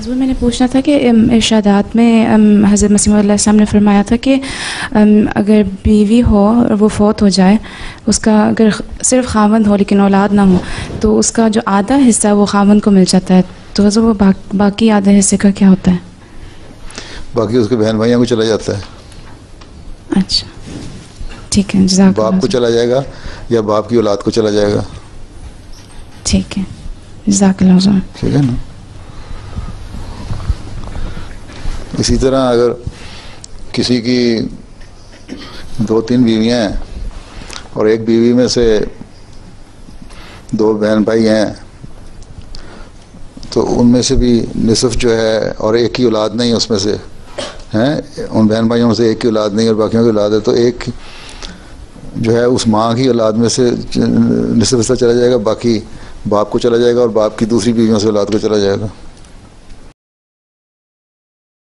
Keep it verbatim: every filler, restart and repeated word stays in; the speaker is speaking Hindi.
हज़रत मैंने पूछना था कि इर्शादात में हज़रत मसीह मौद अलैहि सलाम ने फरमाया था कि अगर बीवी हो और वो फ़ौत हो जाए, उसका अगर सिर्फ खावंद हो लेकिन औलाद ना हो तो उसका जो आधा हिस्सा वो खावंद को मिल जाता है, तो हज़रत वो बा, बाकी आधे हिस्से का क्या होता है? बाकी उसके बहन भाइयों को चला जाता है। अच्छा ठीक है, बाप को चला जाएगा या बाप की औलाद को चला जाएगा। ठीक है, जज़ाकल्लाह। ठीक है ना, इसी तरह अगर किसी की दो तीन बीवियाँ हैं और एक बीवी में से दो बहन भाई हैं तो उनमें से भी निसफ़ जो है, और एक ही औलाद नहीं है उसमें से, हैं उन बहन भाइयों से एक ही औलाद नहीं और बाकियों की औलाद है, तो एक जो है उस माँ की औलाद में से निसफ़ हिस्सा चला जाएगा, बाकी बाप को चला जाएगा और बाप की दूसरी बीवियों से औलाद को चला जाएगा।